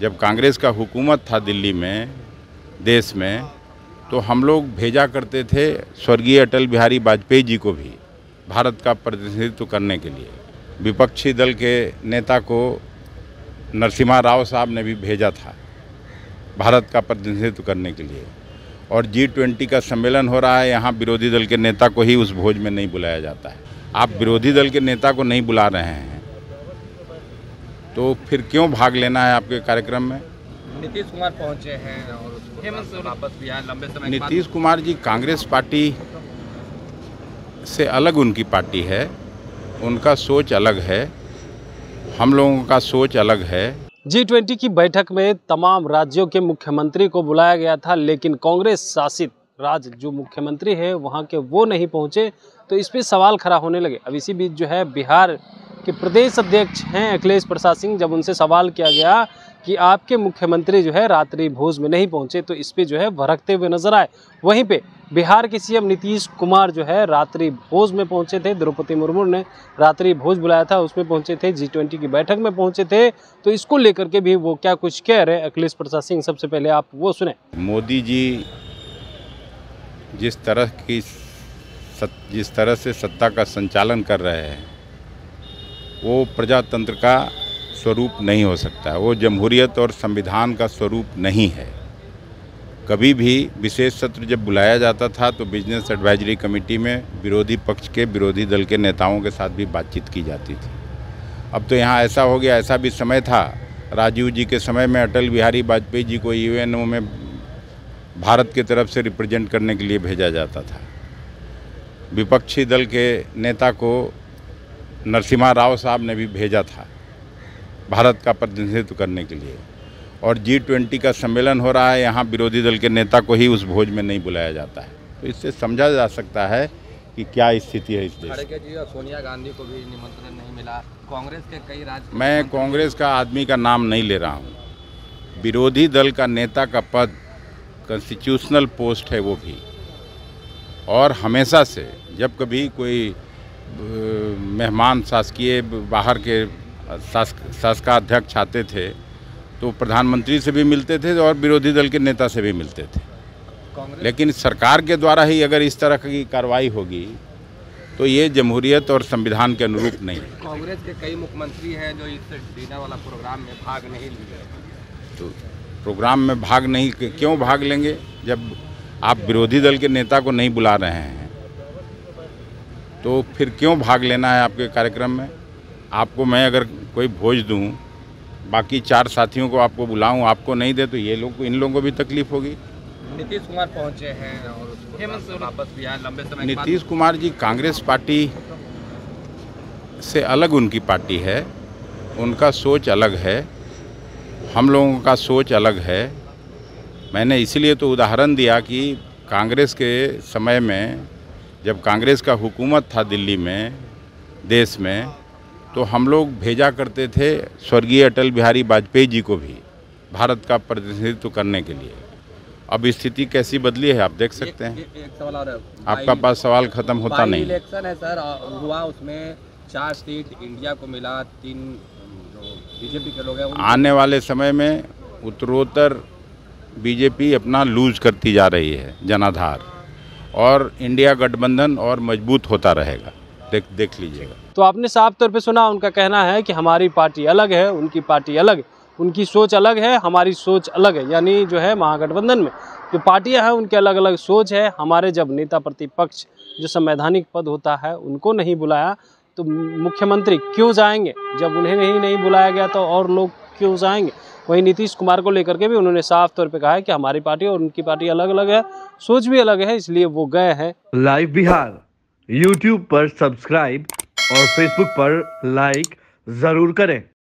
जब कांग्रेस का हुकूमत था दिल्ली में, देश में, तो हम लोग भेजा करते थे स्वर्गीय अटल बिहारी वाजपेयी जी को भी भारत का प्रतिनिधित्व करने के लिए। विपक्षी दल के नेता को नरसिम्हा राव साहब ने भी भेजा था भारत का प्रतिनिधित्व करने के लिए। और G-20 का सम्मेलन हो रहा है, यहाँ विरोधी दल के नेता को ही उस भोज में नहीं बुलाया जाता है। आप विरोधी दल के नेता को नहीं बुला रहे हैं तो फिर क्यों भाग लेना है आपके कार्यक्रम में? नीतीश कुमार पहुँचे हैं और उसको वापस भी आए लंबे समय। नीतीश कुमार जी कांग्रेस पार्टी से अलग उनकी पार्टी है, उनका सोच अलग है, हम लोगों का सोच अलग है। G-20 की बैठक में तमाम राज्यों के मुख्यमंत्री को बुलाया गया था, लेकिन कांग्रेस शासित राज्य जो मुख्यमंत्री है वहाँ के वो नहीं पहुँचे, तो इस पर सवाल खड़ा होने लगे। अब इसी बीच जो है बिहार के प्रदेश अध्यक्ष हैं अखिलेश प्रसाद सिंह, जब उनसे सवाल किया गया कि आपके मुख्यमंत्री जो है रात्रि भोज में नहीं पहुंचे तो इस पे जो है भड़कते हुए नजर आए। वहीं पे बिहार के सीएम नीतीश कुमार जो है रात्रि भोज में पहुंचे थे, द्रौपदी मुर्मू ने रात्रि भोज बुलाया था उसमें पहुंचे थे, G-20 की बैठक में पहुंचे थे, तो इसको लेकर के भी वो क्या कुछ कह रहे हैं अखिलेश प्रसाद सिंह, सबसे पहले आप वो सुने। मोदी जी जिस तरह से सत्ता का संचालन कर रहे हैं वो प्रजातंत्र का स्वरूप नहीं हो सकता, वो जमहूरियत और संविधान का स्वरूप नहीं है। कभी भी विशेष सत्र जब बुलाया जाता था तो बिजनेस एडवाइजरी कमेटी में विरोधी पक्ष के विरोधी दल के नेताओं के साथ भी बातचीत की जाती थी। अब तो यहाँ ऐसा हो गया, ऐसा भी समय था राजीव जी के समय में, अटल बिहारी वाजपेयी जी को UNO में भारत की तरफ से रिप्रेजेंट करने के लिए भेजा जाता था। विपक्षी दल के नेता को नरसिम्हा राव साहब ने भी भेजा था भारत का प्रतिनिधित्व करने के लिए। और G-20 का सम्मेलन हो रहा है, यहाँ विरोधी दल के नेता को ही उस भोज में नहीं बुलाया जाता है, तो इससे समझा जा सकता है कि क्या स्थिति है इस देश की। सोनिया गांधी को भी निमंत्रण नहीं मिला, कांग्रेस के कई राज्य। मैं कांग्रेस का आदमी का नाम नहीं ले रहा हूँ, विरोधी दल का नेता का पद कॉन्स्टिट्यूशनल पोस्ट है वो भी, और हमेशा से जब कभी कोई मेहमान शासकीय बाहर के शासकाध्यक्ष आते थे तो प्रधानमंत्री से भी मिलते थे और विरोधी दल के नेता से भी मिलते थे। लेकिन सरकार के द्वारा ही अगर इस तरह की कार्रवाई होगी तो ये जमहूरियत और संविधान के अनुरूप नहीं। कांग्रेस के कई मुख्यमंत्री हैं जो इस डिनर वाला प्रोग्राम में भाग नहीं लिए, तो प्रोग्राम में भाग नहीं क्यों भाग लेंगे जब आप विरोधी दल के नेता को नहीं बुला रहे हैं तो फिर क्यों भाग लेना है आपके कार्यक्रम में? आपको मैं अगर कोई भोज दूं, बाकी 4 साथियों को आपको बुलाऊं, आपको नहीं दे तो ये लोग, इन लोगों को भी तकलीफ होगी। नीतीश कुमार पहुंचे हैं और उसको वापस भी आए लंबे समय। नीतीश कुमार जी कांग्रेस पार्टी से अलग उनकी पार्टी है, उनका सोच अलग है, हम लोगों का सोच अलग है। मैंने इसलिए तो उदाहरण दिया कि कांग्रेस के समय में जब कांग्रेस का हुकूमत था दिल्ली में, देश में, तो हम लोग भेजा करते थे स्वर्गीय अटल बिहारी वाजपेयी जी को भी भारत का प्रतिनिधित्व करने के लिए। अब स्थिति कैसी बदली है आप देख सकते हैं। एक सवाल और है, आपका पास सवाल खत्म होता नहीं। इलेक्शन है सर हुआ, उसमें 4 सीट इंडिया को मिला, 3 जो बीजेपी के लोग हैं। आने वाले समय में उत्तरोत्तर बीजेपी अपना लूज करती जा रही है जनाधार, और इंडिया गठबंधन और मजबूत होता रहेगा, देख लीजिएगा। तो आपने साफ तौर पे सुना, उनका कहना है कि हमारी पार्टी अलग है, उनकी पार्टी अलग है, उनकी सोच अलग है, हमारी सोच अलग है। यानी जो है महागठबंधन में जो पार्टियां हैं उनके अलग अलग सोच है। हमारे जब नेता प्रतिपक्ष जो संवैधानिक पद होता है उनको नहीं बुलाया तो मुख्यमंत्री क्यों जाएंगे, जब उन्हें नहीं बुलाया गया तो और लोग क्यों जाएंगे। वहीं नीतीश कुमार को लेकर के भी उन्होंने साफ तौर पे कहा है कि हमारी पार्टी और उनकी पार्टी अलग अलग है, सोच भी अलग है, इसलिए वो गए हैं। लाइव बिहार YouTube पर सब्सक्राइब और Facebook पर लाइक जरूर करें।